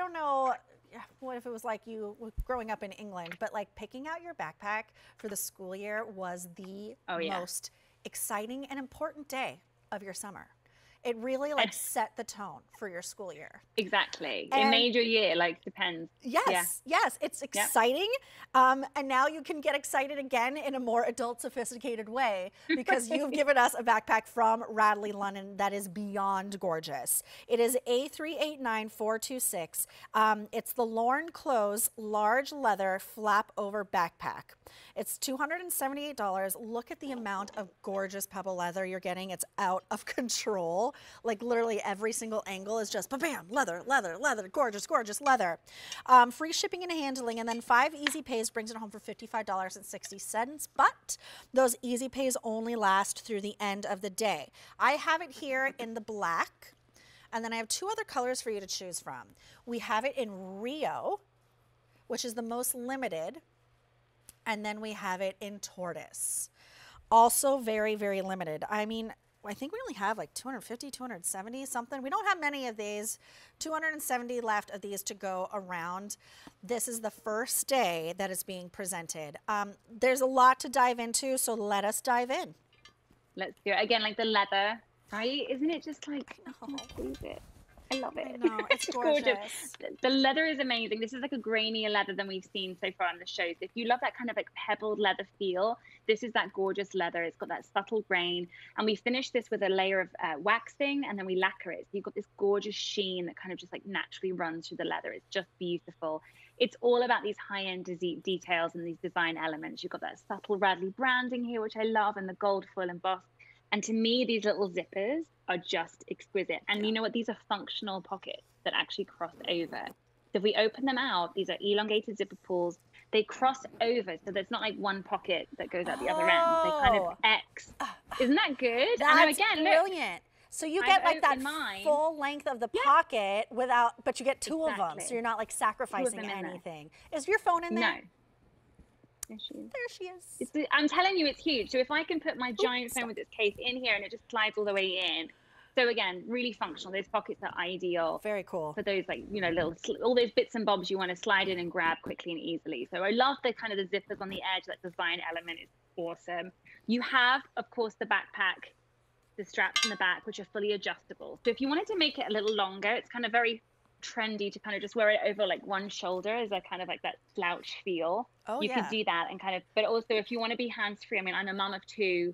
I don't know what if it was like you growing up in England, but like picking out your backpack for the school year was the most exciting and important day of your summer. It really like set the tone for your school year. Exactly. And it made your year, like, depends. Yes, yes, it's exciting. And now you can get excited again in a more adult, sophisticated way because you've given us a backpack from Radley London that is beyond gorgeous. It is A389426. It's the Lorne Close Large Leather Flap Over Backpack. It's $278. Look at the amount of gorgeous pebble leather you're getting. It's out of control. Like literally every single angle is just ba-bam, leather, leather, leather, gorgeous, gorgeous leather. Free shipping and handling, and then 5 easy pays brings it home for $55.60, but those easy pays only last through the end of the day. I have it here in the black, and then I have 2 other colors for you to choose from. We have it in Rio, which is the most limited, and then we have it in Tortoise. Also very, very limited. I mean, I think we only have like 250, 270 something. We don't have many of these. 270 left of these to go around. This is the first day that is being presented. There's a lot to dive into, so let us dive in. Let's do it. Again, like the leather, right? Isn't it just like, I love it. I know, it's gorgeous. The leather is amazing. This is like a grainier leather than we've seen so far on the shows. If you love that kind of like pebbled leather feel, this is that gorgeous leather. It's got that subtle grain. And we finish this with a layer of waxing, and then we lacquer it. So you've got this gorgeous sheen that kind of just like naturally runs through the leather. It's just beautiful. It's all about these high-end details and these design elements. You've got that subtle Radley branding here, which I love, and the gold foil embossed. And to me, these little zippers are just exquisite. And you know what? These are functional pockets that actually cross over. So if we open them out, these are elongated zipper pulls. They cross over, so there's not like one pocket that goes out the other end. They kind of X. Isn't that good? That's again, brilliant. Look, so you get like that full length of the pocket without, but you get 2 of them, so you're not like sacrificing anything. Is your phone in there? No. There she is. It's, I'm telling you, it's huge. So if I can put my giant phone with its case in here and it just slides all the way in. So again, really functional. Those pockets are ideal. Very cool. For those like, you know, little, all those bits and bobs you want to slide in and grab quickly and easily. So I love the kind of the zippers on the edge. That design element is awesome. You have, of course, the backpack, the straps in the back, which are fully adjustable. So if you wanted to make it a little longer, it's kind of very trendy to kind of just wear it over like one shoulder as a kind of like that slouch feel. Oh, you could do that and kind of, but also if you want to be hands-free, I mean, I'm a mom of 2,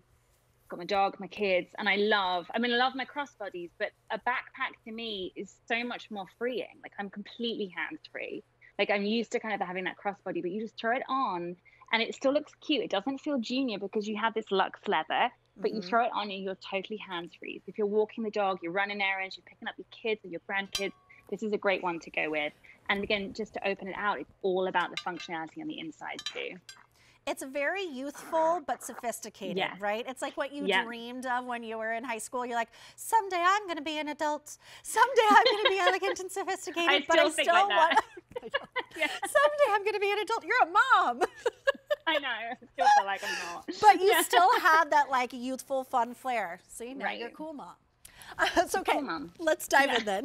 got my dog, my kids, and I love my crossbodies, but a backpack to me is so much more freeing. Like I'm completely hands-free. Like I'm used to kind of having that crossbody, but you just throw it on and it still looks cute. It doesn't feel junior because you have this luxe leather, but you throw it on and you're totally hands-free. So if you're walking the dog, you're running errands, you're picking up your kids and your grandkids, this is a great one to go with. And again, just to open it out, it's all about the functionality on the inside too. It's very youthful, but sophisticated, right? It's like what you dreamed of when you were in high school. You're like, someday I'm going to be an adult. Someday I'm going to be elegant and sophisticated, but I still want someday I'm going to be an adult. You're a mom. I know. I still feel like I'm not. But you still have that like youthful, fun flair. See, now you're a cool mom. It's okay. Cool mom. Let's dive in then.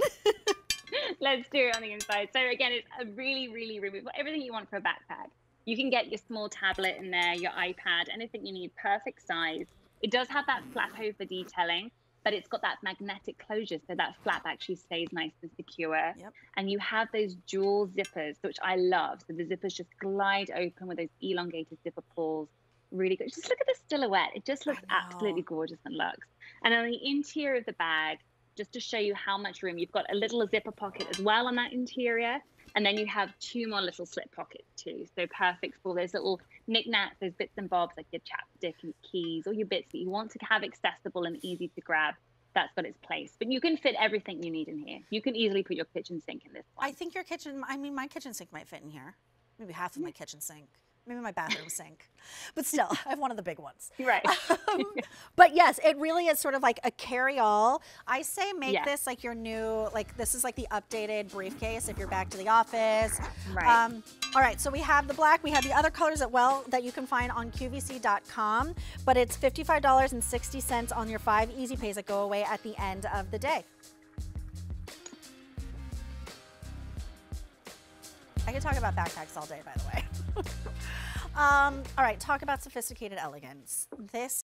Let's do it on the inside. So again, it's a really, really removable, everything you want for a backpack. You can get your small tablet in there, your iPad, anything you need, perfect size. It does have that flap over detailing, but it's got that magnetic closure, so that flap actually stays nice and secure. Yep. And you have those dual zippers, which I love. So the zippers just glide open with those elongated zipper pulls. Really good. Just look at the silhouette. It just looks absolutely gorgeous and luxe. And on the interior of the bag, just to show you how much room. You've got a little zipper pocket as well on that interior. And then you have 2 more little slip pockets too. So perfect for those little knickknacks, those bits and bobs, like your chapstick and keys, all your bits that you want to have accessible and easy to grab. That's got its place. But you can fit everything you need in here. You can easily put your kitchen sink in this one. I think your kitchen, I mean, my kitchen sink might fit in here. Maybe half of my kitchen sink. Maybe my bathroom sink, but still, I have one of the big ones. Right. But yes, it really is sort of like a carry-all. I say make this like your new, like this is like the updated briefcase if you're back to the office. Right. All right, so we have the black. We have the other colors as well that you can find on QVC.com, but it's $55.60 on your 5 easy pays that go away at the end of the day. I could talk about backpacks all day, by the way. All right, talk about sophisticated elegance. This